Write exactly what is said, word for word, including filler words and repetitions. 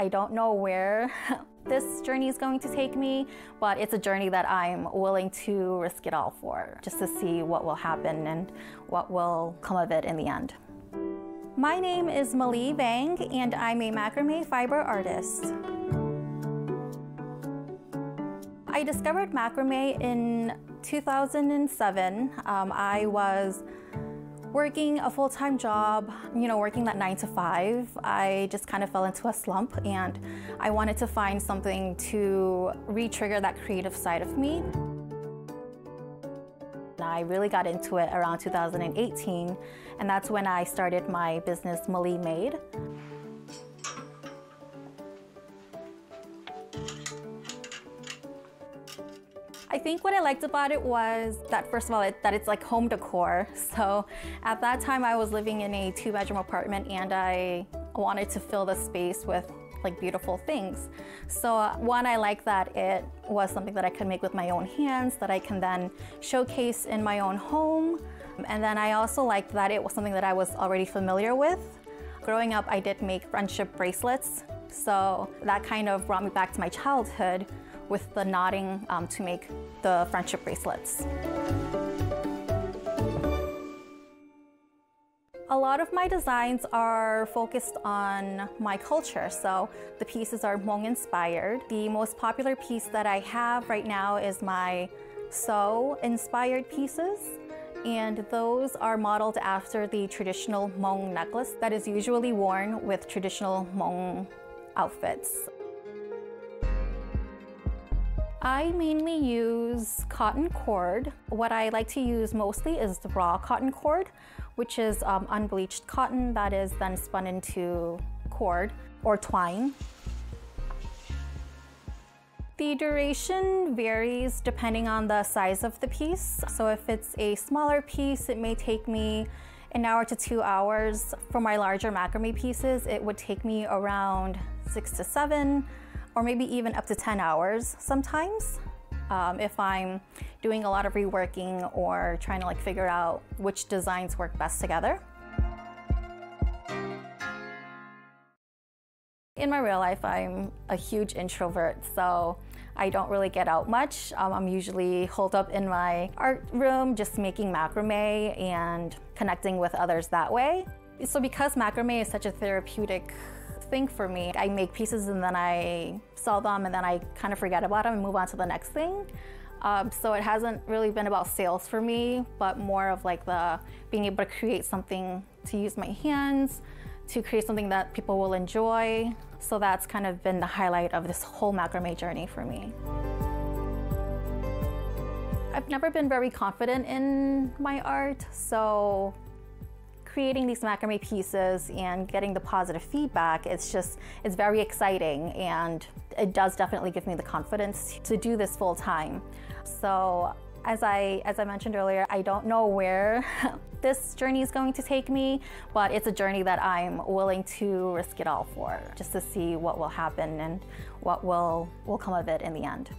I don't know where this journey is going to take me, but it's a journey that I'm willing to risk it all for, just to see what will happen and what will come of it in the end. My name is Maly Vang, and I'm a macrame fiber artist. I discovered macrame in two thousand seven. Um, I was working a full-time job, you know, working that nine to five. I just kind of fell into a slump, and I wanted to find something to re-trigger that creative side of me. I really got into it around two thousand eighteen, and that's when I started my business, malyMADE. I think what I liked about it was that, first of all, it, that it's like home decor. So at that time, I was living in a two-bedroom apartment, and I wanted to fill the space with like beautiful things. So uh, one, I like that it was something that I could make with my own hands, that I can then showcase in my own home. And then I also liked that it was something that I was already familiar with. Growing up, I did make friendship bracelets. So that kind of brought me back to my childhood with the knotting um, to make the friendship bracelets. A lot of my designs are focused on my culture, so the pieces are Hmong inspired. The most popular piece that I have right now is my So inspired pieces, and those are modeled after the traditional Hmong necklace that is usually worn with traditional Hmong outfits. I mainly use cotton cord. What I like to use mostly is the raw cotton cord, which is um, unbleached cotton that is then spun into cord or twine. The duration varies depending on the size of the piece. So if it's a smaller piece, it may take me an hour to two hours. For my larger macrame pieces, it would take me around six to seven, or maybe even up to ten hours sometimes, um, if I'm doing a lot of reworking or trying to like figure out which designs work best together. In my real life, I'm a huge introvert, so I don't really get out much. Um, I'm usually holed up in my art room, just making macrame and connecting with others that way. So because macrame is such a therapeutic thing for me, I make pieces and then I sell them, and then I kind of forget about them and move on to the next thing. Um, so it hasn't really been about sales for me, but more of like the being able to create something, to use my hands, to create something that people will enjoy. So that's kind of been the highlight of this whole macrame journey for me. I've never been very confident in my art, so creating these macrame pieces and getting the positive feedback, it's just, it's very exciting, and it does definitely give me the confidence to do this full time. So as I, as I mentioned earlier, I don't know where this journey is going to take me, but it's a journey that I'm willing to risk it all for, just to see what will happen and what will, will come of it in the end.